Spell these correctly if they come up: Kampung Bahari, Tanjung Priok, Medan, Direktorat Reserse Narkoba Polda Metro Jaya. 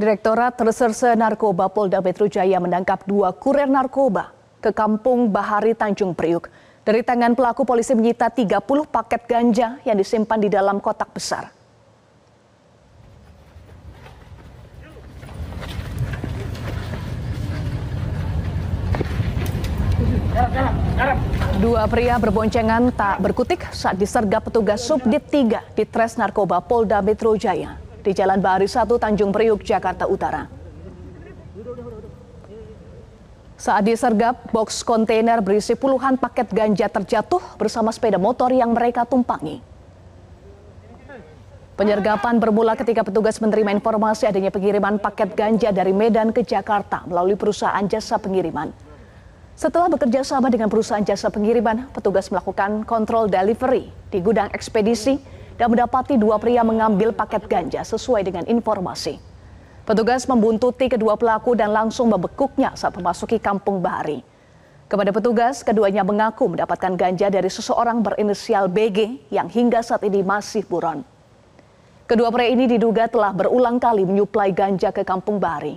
Direktorat Reserse Narkoba Polda Metro Jaya menangkap 2 kurir narkoba ke Kampung Bahari, Tanjung Priok. Dari tangan pelaku, polisi menyita 30 paket ganja yang disimpan di dalam kotak besar. Dua pria berboncengan tak berkutik saat disergap petugas Subdit 3 di Tres Narkoba Polda Metro Jaya di Jalan Bahari 1 Tanjung Priok, Jakarta Utara. Saat disergap, box kontainer berisi puluhan paket ganja terjatuh bersama sepeda motor yang mereka tumpangi. Penyergapan bermula ketika petugas menerima informasi adanya pengiriman paket ganja dari Medan ke Jakarta melalui perusahaan jasa pengiriman. Setelah bekerja sama dengan perusahaan jasa pengiriman, petugas melakukan kontrol delivery di gudang ekspedisi dan mendapati 2 pria mengambil paket ganja sesuai dengan informasi. Petugas membuntuti kedua pelaku dan langsung membekuknya saat memasuki Kampung Bahari. Kepada petugas, keduanya mengaku mendapatkan ganja dari seseorang berinisial BG yang hingga saat ini masih buron. Kedua pria ini diduga telah berulang kali menyuplai ganja ke Kampung Bahari.